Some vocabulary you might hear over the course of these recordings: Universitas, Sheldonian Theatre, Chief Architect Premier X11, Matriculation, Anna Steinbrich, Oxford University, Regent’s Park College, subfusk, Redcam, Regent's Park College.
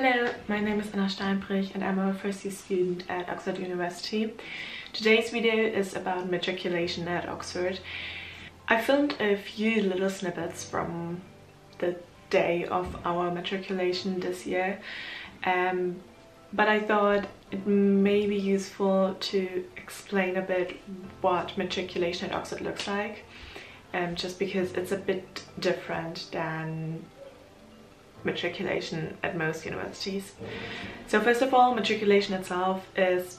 Hello, my name is Anna Steinbrich and I'm a first year student at Oxford University. Today's video is about matriculation at Oxford. I filmed a few little snippets from the day of our matriculation this year, but I thought it may be useful to explain a bit what matriculation at Oxford looks like, just because it's a bit different than matriculation at most universities. So first of all, matriculation itself is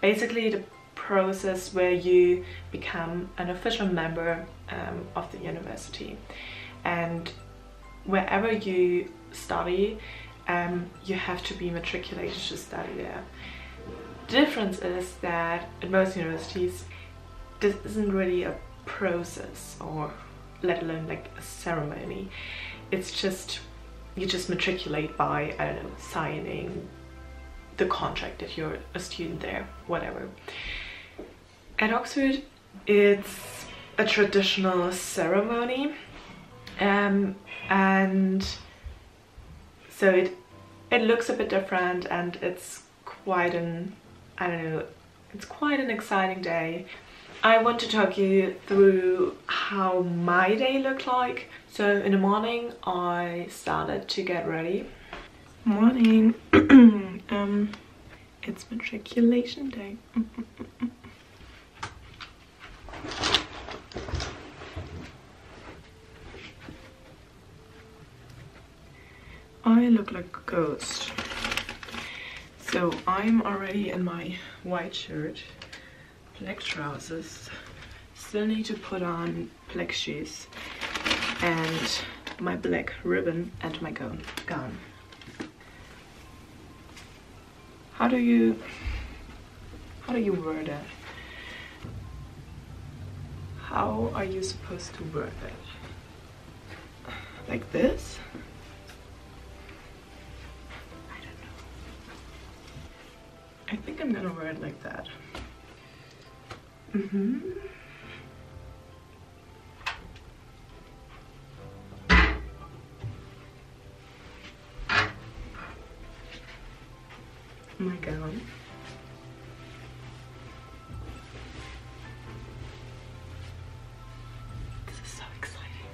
basically the process where you become an official member of the university, and wherever you study you have to be matriculated to study there. The difference is that at most universities this isn't really a process, or let alone like a ceremony. It's just you just matriculate by, I don't know, signing the contract that you're a student there, whatever. At Oxford, it's a traditional ceremony, and so it looks a bit different, and it's quite an, I don't know, it's quite an exciting day. I want to talk you through how my day looked like. So in the morning I started to get ready. Morning. It's matriculation day. I look like a ghost. So I'm already in my white shirt, black trousers, still need to put on black shoes and my black ribbon and my gown. How do you wear that? How are you supposed to wear that? Like this? I don't know. I think I'm gonna wear it like that. My gown. This is so exciting.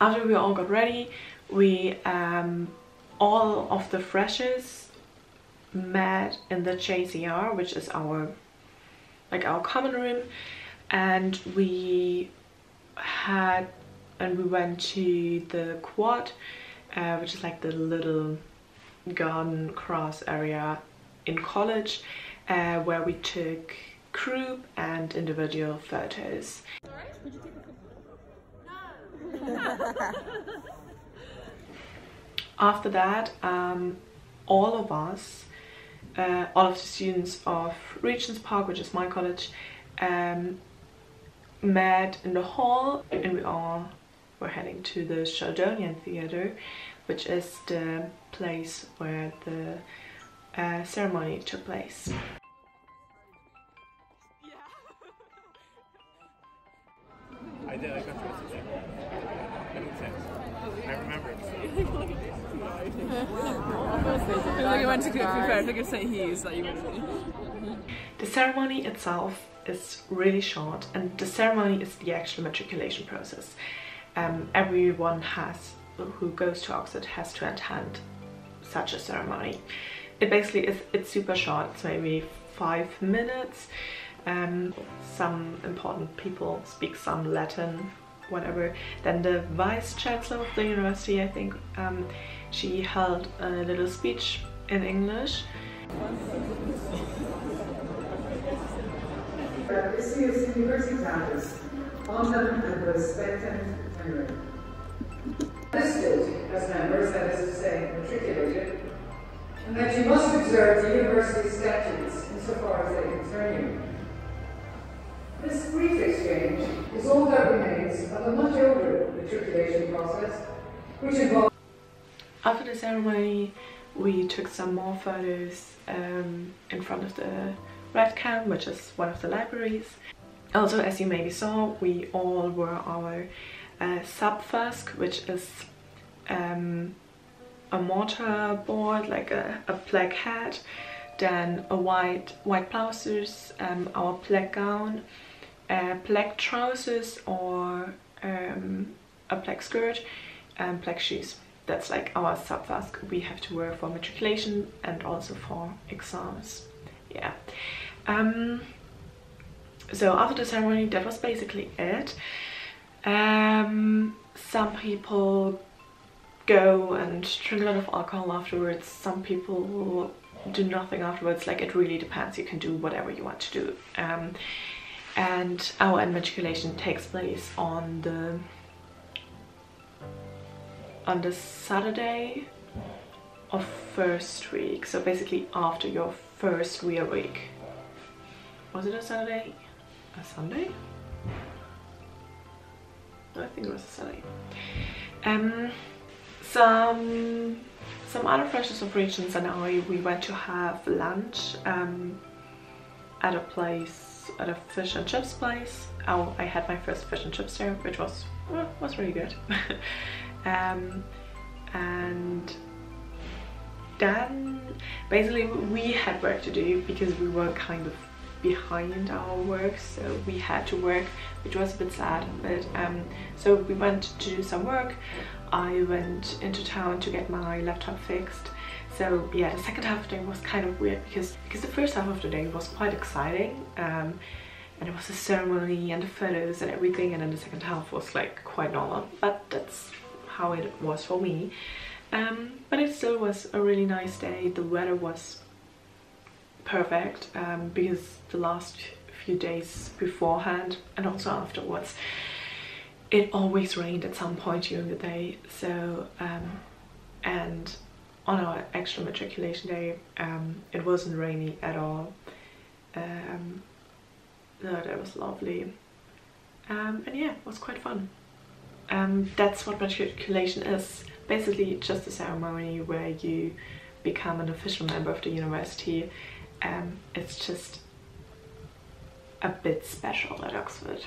After we all got ready, we all of the freshers met in the JCR, which is our common room, and we went to the quad, which is like the little garden cross area in college, where we took group and individual photos. All right, would you take a After that, all of the students of Regent's Park, which is my college, met in the hall, and we all were heading to the Sheldonian Theatre, which is the place where the ceremony took place. I did, I got through it. That makes sense. I remember it. I like I went to get prepared, like I say he's like you went. The ceremony itself is really short, and the ceremony is the actual matriculation process. Everyone who goes to Oxford has to attend such a ceremony. It basically is, it's super short, it's maybe 5 minutes. Some important people speak some Latin, whatever. Then the Vice-Chancellor of the university, I think, she held a little speech in English. This year's Universitas honored and respected memory. Listed as members, that is to say, matriculated, and that you must observe the university statutes insofar as they concern you. This brief exchange is all that remains of a much older matriculation process, which involves... After the ceremony, we took some more photos in front of the Redcam, which is one of the libraries. Also, as you maybe saw, we all wore our subfusk, which is a mortar board, like a black hat, then a white blouses, our black gown, black trousers or a black skirt, and black shoes. That's like our subfusk we have to wear for matriculation and also for exams. Yeah. So after the ceremony, that was basically it. Some people go and drink a lot of alcohol afterwards, some people do nothing afterwards, like it really depends, you can do whatever you want to do. And our matriculation takes place on the Saturday of first week, so basically after your first real week. Was it a Saturday? A Sunday? No, I think it was a Saturday. Some other freshers of Regent's and I, we went to have lunch at a place, at a fish and chips place. Oh, I had my first fish and chips there, which was really good. And then basically we had work to do because we were kind of behind our work, so we had to work, which was a bit sad, but so we went to do some work. I went into town to get my laptop fixed. So yeah, the second half of the day was kind of weird because the first half of the day was quite exciting, and it was a ceremony and the photos and everything, and then the second half was like quite normal, but that's how it was for me. But it still was a really nice day. The weather was perfect, because the last few days beforehand and also afterwards it always rained at some point during the day. So and on our actual matriculation day it wasn't rainy at all. No, that was lovely, and yeah, it was quite fun. That's what matriculation is, basically just a ceremony where you become an official member of the university. It's just a bit special at Oxford.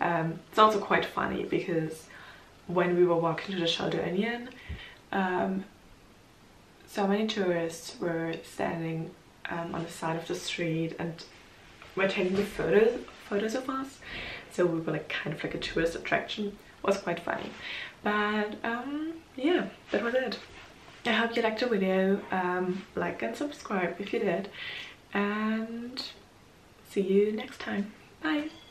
It's also quite funny because when we were walking to the Sheldonian, so many tourists were standing on the side of the street and were taking the photos of us. So we were like kind of like a tourist attraction. It was quite funny. But yeah, that was it. I hope you liked the video, like and subscribe if you did, and see you next time. Bye!